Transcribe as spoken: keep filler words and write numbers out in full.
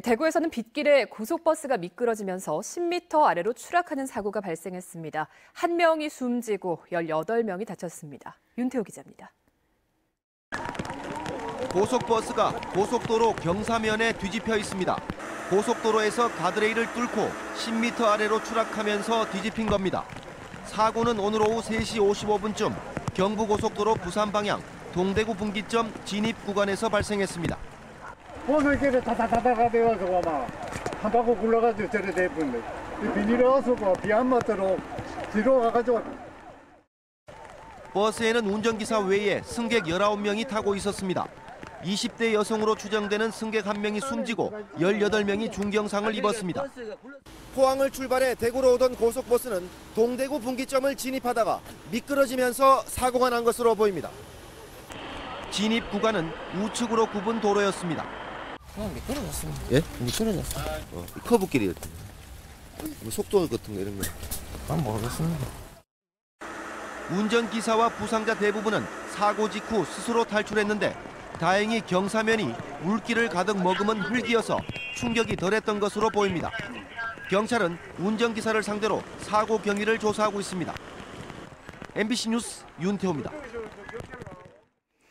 대구에서는 빗길에 고속버스가 미끄러지면서 십 미터 아래로 추락하는 사고가 발생했습니다. 한 명이 숨지고 열여덟 명이 다쳤습니다. 윤태호 기자입니다. 고속버스가 고속도로 경사면에 뒤집혀 있습니다. 고속도로에서 가드레일을 뚫고 십 미터 아래로 추락하면서 뒤집힌 겁니다. 사고는 오늘 오후 세 시 오십오 분쯤 경부고속도로 부산 방향 동대구 분기점 진입 구간에서 발생했습니다. 오늘끼리 다다다다가 되어서 한 바퀴 굴러가지고 저래 돼버렸네. 비닐어서 비 안 맞도록 뒤로 가가지고. 버스에는 운전기사 외에 승객 열아홉 명이 타고 있었습니다. 이십 대 여성으로 추정되는 승객 한 명이 숨지고 열여덟 명이 중경상을 입었습니다. 포항을 출발해 대구로 오던 고속버스는 동대구 분기점을 진입하다가 미끄러지면서 사고가 난 것으로 보입니다. 진입 구간은 우측으로 굽은 도로였습니다. 그냥 미끄러졌어요. 예? 미끄러졌어요. 어, 커브길이었죠. 뭐 속도 같은 거 이런 거. 난 모르겠습니다. 운전기사와 부상자 대부분은 사고 직후 스스로 탈출했는데 다행히 경사면이 물기를 가득 머금은 흙이어서 충격이 덜했던 것으로 보입니다. 경찰은 운전기사를 상대로 사고 경위를 조사하고 있습니다. 엠비씨 뉴스 윤태호입니다.